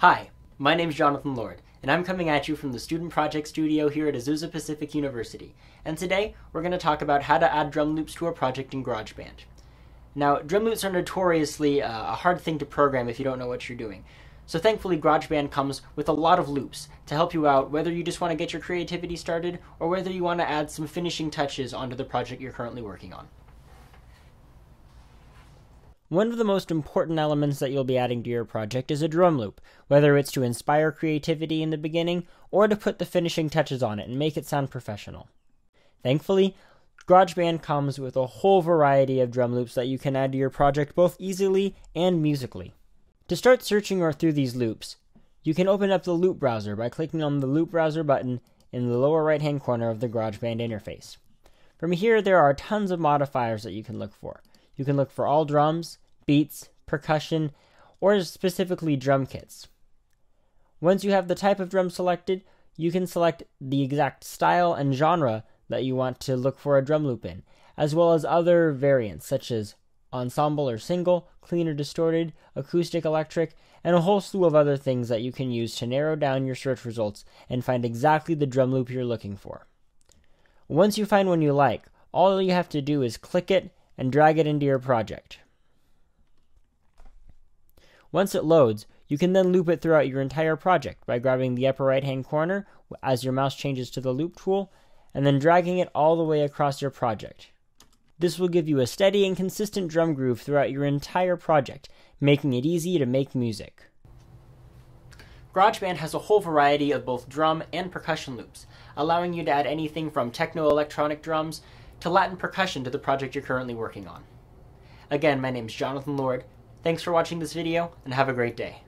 Hi, my name's Jonathan Lord, and I'm coming at you from the Student Project Studio here at Azusa Pacific University, and today we're going to talk about how to add drum loops to a project in GarageBand. Now, drum loops are notoriously a hard thing to program if you don't know what you're doing, so thankfully GarageBand comes with a lot of loops to help you out whether you just want to get your creativity started or whether you want to add some finishing touches onto the project you're currently working on. One of the most important elements that you'll be adding to your project is a drum loop, whether it's to inspire creativity in the beginning or to put the finishing touches on it and make it sound professional. Thankfully, GarageBand comes with a whole variety of drum loops that you can add to your project both easily and musically. To start searching through these loops, you can open up the loop browser by clicking on the loop browser button in the lower right hand corner of the GarageBand interface. From here, there are tons of modifiers that you can look for. You can look for all drums, beats, percussion, or specifically drum kits. Once you have the type of drum selected, you can select the exact style and genre that you want to look for a drum loop in, as well as other variants such as ensemble or single, clean or distorted, acoustic, electric, and a whole slew of other things that you can use to narrow down your search results and find exactly the drum loop you're looking for. Once you find one you like, all you have to do is click it and drag it into your project. Once it loads, you can then loop it throughout your entire project by grabbing the upper right hand corner as your mouse changes to the loop tool and then dragging it all the way across your project. This will give you a steady and consistent drum groove throughout your entire project, making it easy to make music. GarageBand has a whole variety of both drum and percussion loops, allowing you to add anything from techno-electronic drums to Latin percussion to the project you're currently working on. Again, my name's Jonathan Lord. Thanks for watching this video, and have a great day.